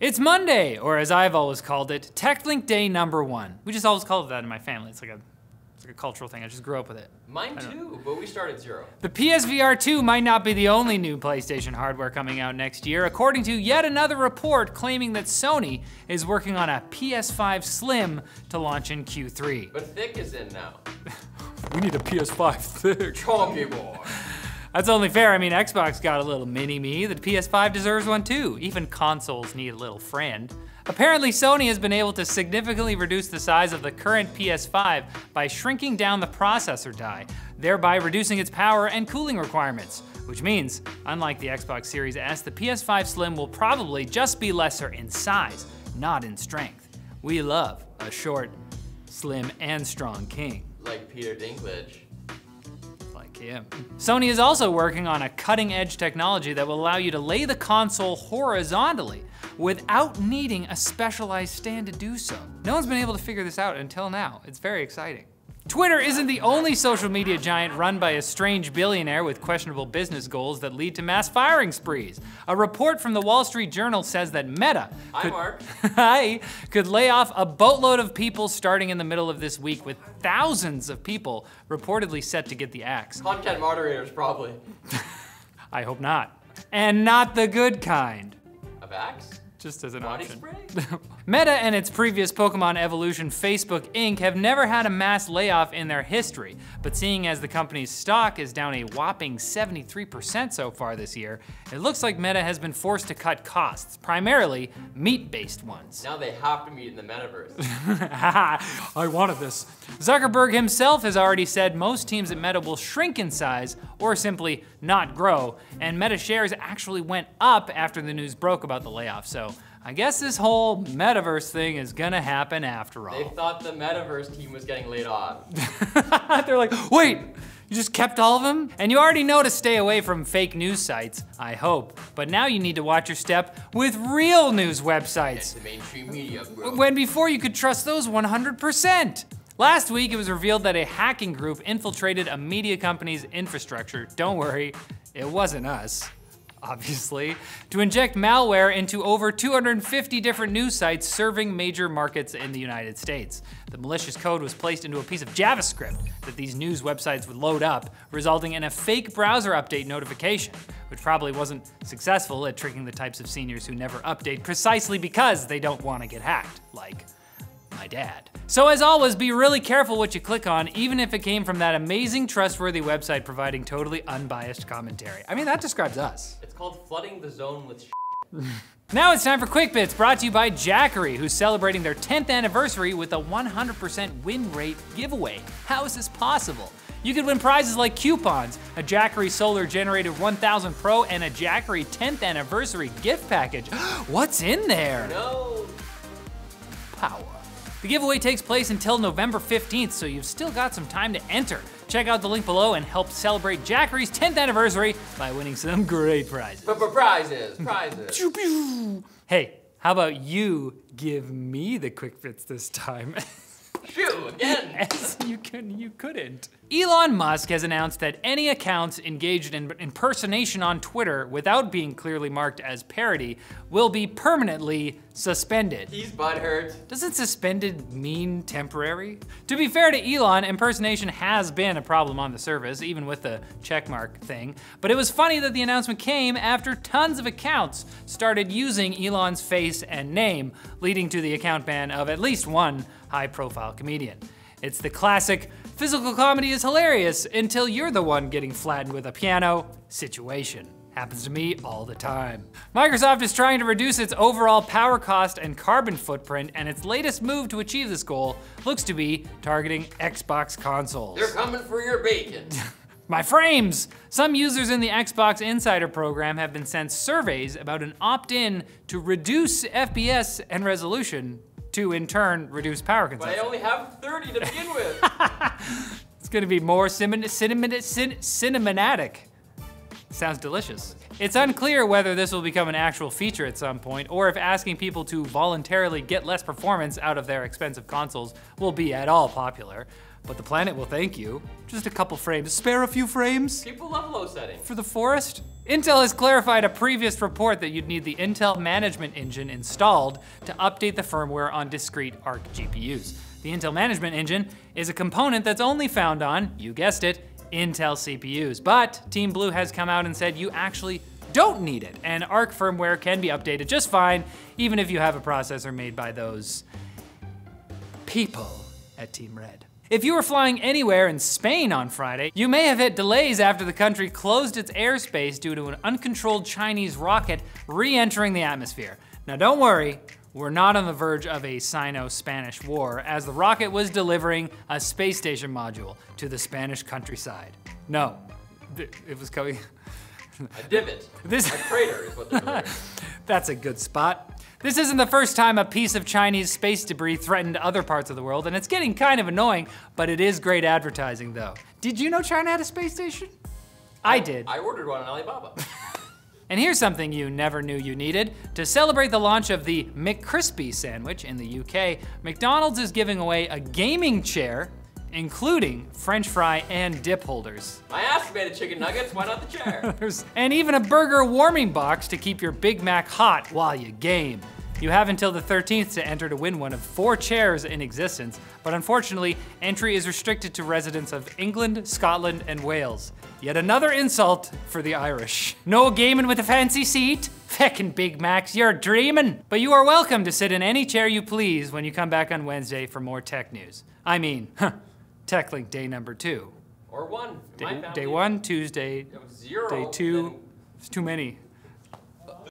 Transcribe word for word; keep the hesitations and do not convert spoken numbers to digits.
It's Monday, or as I've always called it, TechLink day number one. We just always call it that in my family. It's like a, it's like a cultural thing. I just grew up with it. Mine too, but we start at zero. The P S V R two might not be the only new PlayStation hardware coming out next year, according to yet another report claiming that Sony is working on a P S five Slim to launch in Q three. But Thick is in now. We need a P S five Thick. Chunky boy. That's only fair. I mean, Xbox got a little mini-me. The P S five deserves one too. Even consoles need a little friend. Apparently, Sony has been able to significantly reduce the size of the current P S five by shrinking down the processor die, thereby reducing its power and cooling requirements, which means, unlike the Xbox Series S, the P S five Slim will probably just be lesser in size, not in strength. We love a short, slim, and strong king. Like Peter Dinklage. Yeah. Sony is also working on a cutting-edge technology that will allow you to lay the console horizontally without needing a specialized stand to do so. No one's been able to figure this out until now. It's very exciting. Twitter isn't the only social media giant run by a strange billionaire with questionable business goals that lead to mass firing sprees. A report from the Wall Street Journal says that Meta could, hi, could lay off a boatload of people starting in the middle of this week, with thousands of people reportedly set to get the axe. Content moderators, probably. I hope not. And not the good kind. Of axe? Just as an Body option. Meta and its previous Pokemon evolution, Facebook Incorporated, have never had a mass layoff in their history, but seeing as the company's stock is down a whopping seventy-three percent so far this year, it looks like Meta has been forced to cut costs, primarily meat-based ones. Now they have to meet in the Metaverse. I wanted this. Zuckerberg himself has already said most teams at Meta will shrink in size or simply not grow, and Meta shares actually went up after the news broke about the layoff, so I guess this whole Metaverse thing is gonna happen after all. They thought the Metaverse team was getting laid off. They're like, wait, you just kept all of them? And you already know to stay away from fake news sites, I hope. But now you need to watch your step with real news websites. That's the mainstream media, bro. When before you could trust those one hundred percent. Last week, it was revealed that a hacking group infiltrated a media company's infrastructure. Don't worry, it wasn't us. Obviously, to inject malware into over two hundred fifty different news sites serving major markets in the United States. The malicious code was placed into a piece of JavaScript that these news websites would load up, resulting in a fake browser update notification, which probably wasn't successful at tricking the types of seniors who never update precisely because they don't want to get hacked, like my dad. So as always, be really careful what you click on, even if it came from that amazing, trustworthy website providing totally unbiased commentary. I mean, that describes us. It's called flooding the zone with shit. Now it's time for Quick Bits, brought to you by Jackery, who's celebrating their tenth anniversary with a one hundred percent win rate giveaway. How is this possible? You could win prizes like coupons, a Jackery Solar Generator one thousand Pro, and a Jackery tenth anniversary gift package. What's in there? No. Power. The giveaway takes place until November fifteenth, so you've still got some time to enter. Check out the link below and help celebrate Jackery's tenth anniversary by winning some great prizes. P-p-prizes, prizes. Hey, how about you give me the quick bits this time? Shoo, again. Yes, you, can, you couldn't. Elon Musk has announced that any accounts engaged in impersonation on Twitter without being clearly marked as parody will be permanently suspended. He's butthurt. Doesn't suspended mean temporary? To be fair to Elon, impersonation has been a problem on the service, even with the checkmark thing. But it was funny that the announcement came after tons of accounts started using Elon's face and name, leading to the account ban of at least one high-profile comedian. It's the classic, physical comedy is hilarious until you're the one getting flattened with a piano situation. Happens to me all the time. Microsoft is trying to reduce its overall power cost and carbon footprint, and its latest move to achieve this goal looks to be targeting Xbox consoles. They're coming for your bacon. My frames! Some users in the Xbox Insider program have been sent surveys about an opt-in to reduce F P S and resolution, to in turn reduce power consumption. But I only have thirty to begin with. It's gonna be more cinnamon, cinnamon, cin, cinnamonatic. Sounds delicious. It's unclear whether this will become an actual feature at some point, or if asking people to voluntarily get less performance out of their expensive consoles will be at all popular. But the planet will thank you. Just a couple frames. Spare a few frames? People love low settings. For the forest? Intel has clarified a previous report that you'd need the Intel Management Engine installed to update the firmware on discrete Arc G P Us. The Intel Management Engine is a component that's only found on, you guessed it, Intel C P Us. But Team Blue has come out and said you actually don't need it, and Arc firmware can be updated just fine, even if you have a processor made by those people at Team Red. If you were flying anywhere in Spain on Friday, you may have hit delays after the country closed its airspace due to an uncontrolled Chinese rocket re-entering the atmosphere. Now don't worry, we're not on the verge of a Sino-Spanish war, as the rocket was delivering a space station module to the Spanish countryside. No, it was coming. A divot, this... a crater is what they're delivering. That's a good spot. This isn't the first time a piece of Chinese space debris threatened other parts of the world, and it's getting kind of annoying, but it is great advertising though. Did you know China had a space station? I, I did. I ordered one on Alibaba. And here's something you never knew you needed. To celebrate the launch of the McCrispy sandwich in the U K, McDonald's is giving away a gaming chair, including French fry and dip holders. I asked about chicken nuggets, why not the chair? And even a burger warming box to keep your Big Mac hot while you game. You have until the thirteenth to enter to win one of four chairs in existence, but unfortunately, entry is restricted to residents of England, Scotland, and Wales. Yet another insult for the Irish. No gaming with a fancy seat? Feckin' Big Macs, you're dreaming! But you are welcome to sit in any chair you please when you come back on Wednesday for more tech news. I mean, huh. TechLink day number two. Or one. Day, day one, Tuesday, zero, day two. It's too many.